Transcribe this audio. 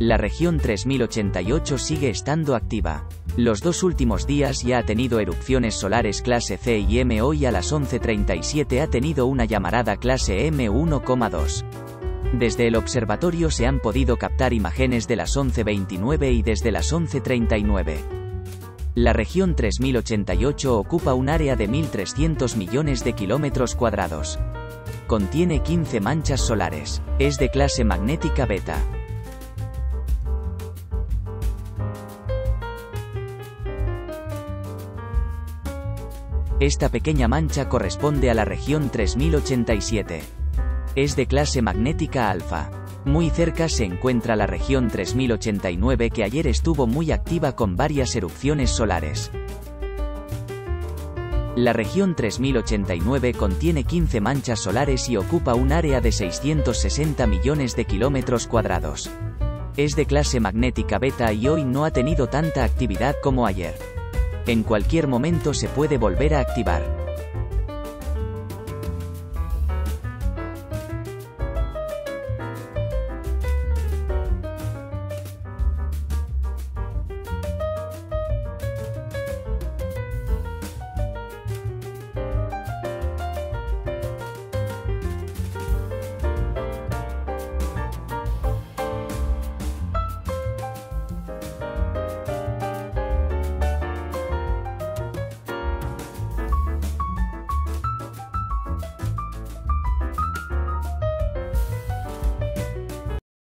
la región 3088 sigue estando activa. Los dos últimos días ya ha tenido erupciones solares clase C y M. Hoy a las 11:37 ha tenido una llamarada clase M1,2. Desde el observatorio se han podido captar imágenes de las 11:29 y desde las 11:39. La región 3088 ocupa un área de 1.300 millones de kilómetros cuadrados. Contiene 15 manchas solares. Es de clase magnética beta. Esta pequeña mancha corresponde a la región 3087. Es de clase magnética alfa. Muy cerca se encuentra la región 3089, que ayer estuvo muy activa con varias erupciones solares. La región 3089 contiene 15 manchas solares y ocupa un área de 660 millones de kilómetros cuadrados. Es de clase magnética beta y hoy no ha tenido tanta actividad como ayer. En cualquier momento se puede volver a activar.